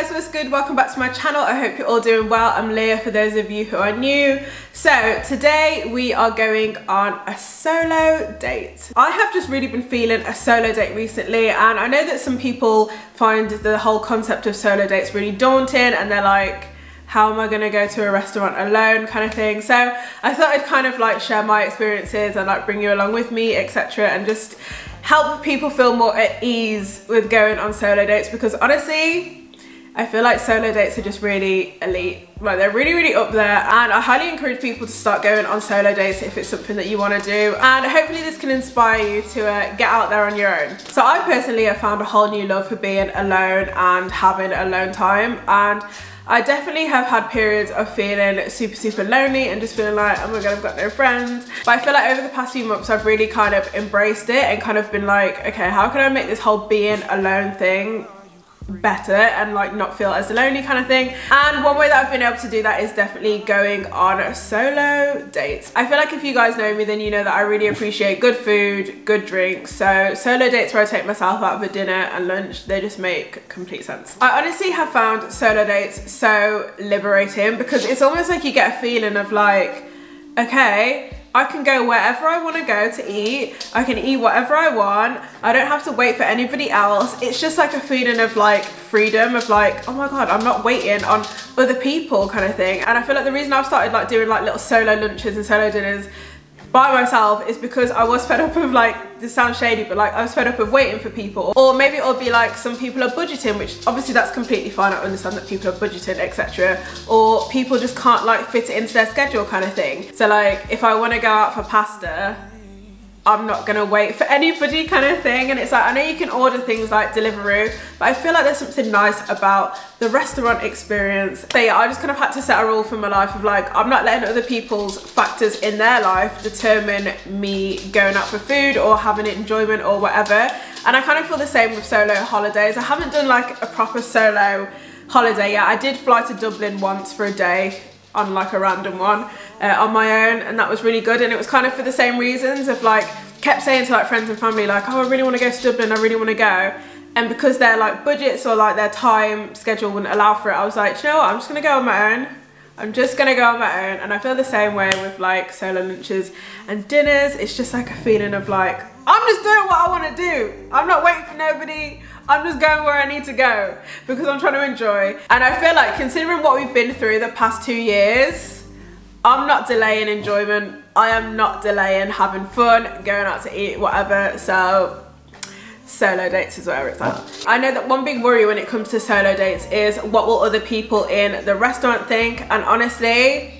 guys, what's good? Welcome back to my channel. I hope you're all doing well. I'm Leah for those of you who are new. So today we are going on a solo date. I have just really been feeling a solo date recently, and I know that some people find the whole concept of solo dates really daunting and they're like, how am I gonna go to a restaurant alone kind of thing. So I thought I'd kind of like share my experiences and like bring you along with me, etc., and just help people feel more at ease with going on solo dates, because honestly I feel like solo dates are just really elite. Like, they're really up there, and I highly encourage people to start going on solo dates if it's something that you want to do, and hopefully this can inspire you to get out there on your own. So I personally have found a whole new love for being alone and having alone time, and I definitely have had periods of feeling super lonely and just feeling like, oh my god, I've got no friends. But I feel like over the past few months I've really kind of embraced it and kind of been like, okay, how can I make this whole being alone thing better and like not feel as lonely kind of thing. And one way that I've been able to do that is definitely going on solo dates. I feel like if you guys know me, then you know that I really appreciate good food, good drinks, so solo dates where I take myself out for dinner and lunch, they just make complete sense. I honestly have found solo dates so liberating, because it's almost like you get a feeling of like, okay, I can go wherever I want to go to eat, I can eat whatever I want, I don't have to wait for anybody else. It's just like a feeling of like freedom, of like, oh my god, I'm not waiting on other people kind of thing. And I feel like the reason I've started like doing like little solo lunches and solo dinners by myself is because I was fed up of like, this sounds shady, but like I was fed up of waiting for people. Or maybe it'll be like some people are budgeting, which obviously that's completely fine, I understand that people are budgeting, etc. Or people just can't like fit it into their schedule kind of thing. So like, if I want to go out for pasta, I'm not gonna wait for anybody kind of thing. And it's like, I know you can order things like Deliveroo, but I feel like there's something nice about the restaurant experience. So yeah, I just kind of had to set a rule for my life of like, I'm not letting other people's factors in their life determine me going out for food or having enjoyment or whatever. And I kind of feel the same with solo holidays. I haven't done like a proper solo holiday yet. I did fly to Dublin once for a day on like a random one on my own, and that was really good. And it was kind of for the same reasons of like, kept saying to like friends and family like, oh, I really want to go to Dublin, I really want to go. And because their like budgets or like their time schedule wouldn't allow for it, I was like, do you know what? I'm just gonna go on my own. I'm just gonna go on my own. And I feel the same way with like solo lunches and dinners. It's just like a feeling of like, I'm just doing what I want to do. I'm not waiting for nobody. I'm just going where I need to go because I'm trying to enjoy. And I feel like, considering what we've been through the past 2 years, I'm not delaying enjoyment. I am not delaying having fun, going out to eat, whatever. So solo dates is where it's at. I know that one big worry when it comes to solo dates is, what will other people in the restaurant think? And honestly,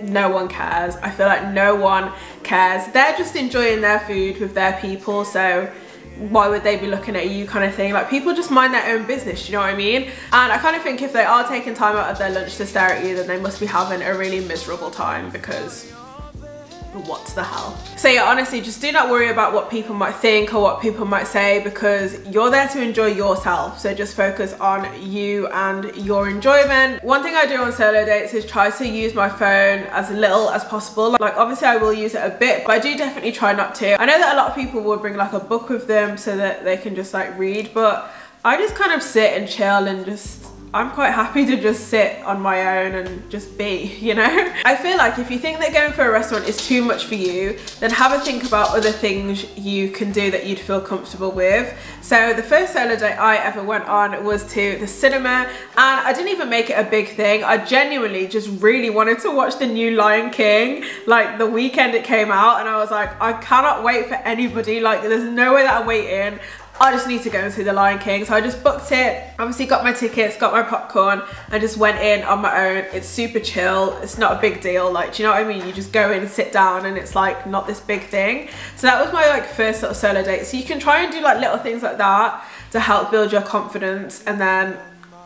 no one cares. I feel like no one cares. They're just enjoying their food with their people, so why would they be looking at you kind of thing. Like, people just mind their own business, do you know what I mean? And I kind of think if they are taking time out of their lunch to stare at you, then they must be having a really miserable time, because what the hell. So yeah, honestly, just do not worry about what people might think or what people might say, because you're there to enjoy yourself. So just focus on you and your enjoyment. One thing I do on solo dates is try to use my phone as little as possible. Like, obviously I will use it a bit, but I do definitely try not to. I know that a lot of people will bring like a book with them so that they can just like read, but I just kind of sit and chill and just, I'm quite happy to just sit on my own and just be, you know? I feel like if you think that going for a restaurant is too much for you, then have a think about other things you can do that you'd feel comfortable with. So the first solo date I ever went on was to the cinema, and I didn't even make it a big thing. I genuinely just really wanted to watch the new Lion King, like the weekend it came out, and I was like, I cannot wait for anybody. Like, there's no way that I'm waiting. I just need to go and see the Lion King. So I just booked it, obviously got my tickets, got my popcorn, and just went in on my own. It's super chill, it's not a big deal, like, do you know what I mean? You just go in and sit down and it's like not this big thing. So that was my like first sort of solo date. So you can try and do like little things like that to help build your confidence, and then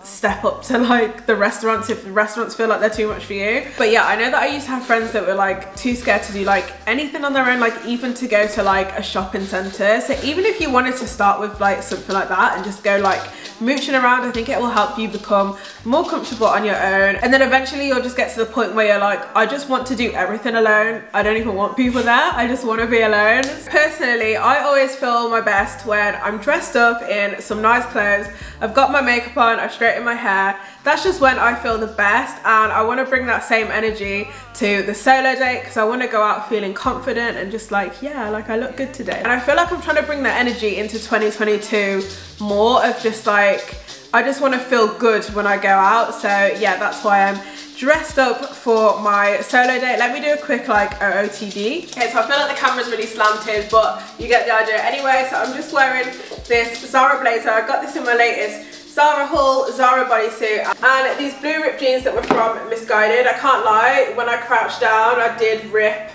step up to like the restaurants if the restaurants feel like they're too much for you. But yeah, I know that I used to have friends that were like too scared to do like anything on their own, like even to go to like a shopping center. So even if you wanted to start with like something like that and just go like mooching around, I think it will help you become more comfortable on your own, and then eventually you'll just get to the point where you're like, I just want to do everything alone, I don't even want people there, I just want to be alone. Personally, I always feel my best when I'm dressed up in some nice clothes, I've got my makeup on, I've straightened in my hair. That's just when I feel the best, and I want to bring that same energy to the solo date because I want to go out feeling confident and just like, yeah, like I look good today. And I feel like I'm trying to bring that energy into 2022 more of just like, I just want to feel good when I go out. So yeah, that's why I'm dressed up for my solo date. Let me do a quick like OOTD. Okay, so I feel like the camera's really slanted, but you get the idea anyway. So I'm just wearing this Zara blazer. I got this in my latest Zara haul, Zara bodysuit, and these blue ripped jeans that were from Missguided. I can't lie, when I crouched down, I did rip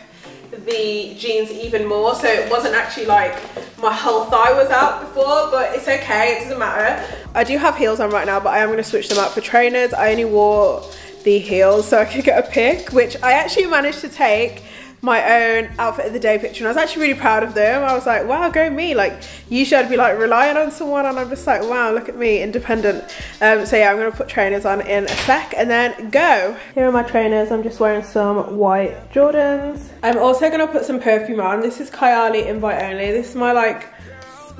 the jeans even more, so it wasn't actually like my whole thigh was out before, but it's okay, it doesn't matter. I do have heels on right now, but I am going to switch them out for trainers. I only wore the heels so I could get a pic, which I actually managed to take my own outfit of the day picture, and I was actually really proud of them. I was like, wow, go me. Like, usually I'd be like relying on someone, and I'm just like, wow, look at me, independent. So yeah, I'm gonna put trainers on in a sec and then go. Here are my trainers. I'm just wearing some white Jordans. I'm also gonna put some perfume on. This is Kayali Invite Only. This is my like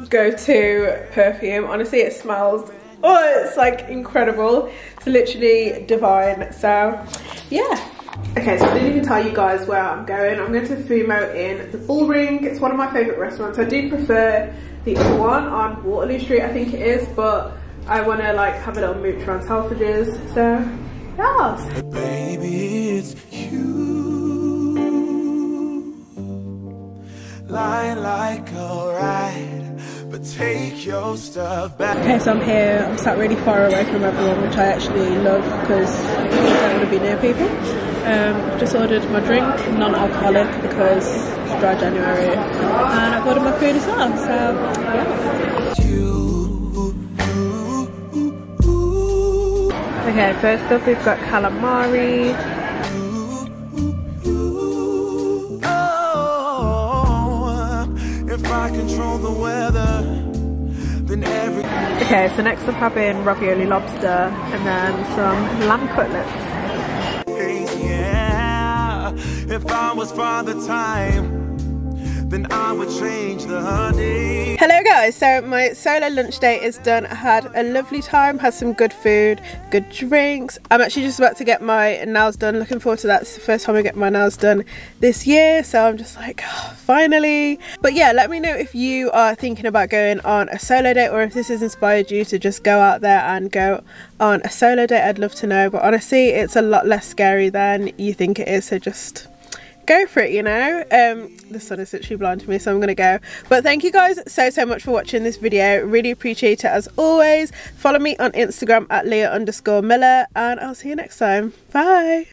go-to perfume. Honestly, it smells, oh, it's like incredible. It's literally divine. So yeah. Okay, so I didn't even tell you guys where I'm going. I'm going to Fumo in The Bullring. It's one of my favourite restaurants. I do prefer the other one on Waterloo Street, I think it is, but I want to like have a little mooch around Selfridges, so yes. Baby, it's you, lying like a ride, but take your stuff back. Okay, so I'm here. I'm sat really far away from everyone, which I actually love because I don't want to be near people. I've just ordered my drink, non-alcoholic, because it's dry January, and I've ordered my food as well, so yeah. Okay, first up we've got calamari. Oh, if I control the weather. Okay, so next I'm having ravioli lobster and then some lamb cutlets. If I was Father Time, then I would change the honey. Hello guys, so my solo lunch date is done. I had a lovely time, had some good food, good drinks. I'm actually just about to get my nails done. Looking forward to that. It's the first time I get my nails done this year, so I'm just like, oh, finally. But yeah, let me know if you are thinking about going on a solo date, or if this has inspired you to just go out there and go on a solo date. I'd love to know, but honestly, it's a lot less scary than you think it is, so just go for it, you know. The sun is literally blinding me, so I'm gonna go. But thank you guys so much for watching this video. Really appreciate it as always. Follow me on Instagram at Leah_Miller, and I'll see you next time. Bye.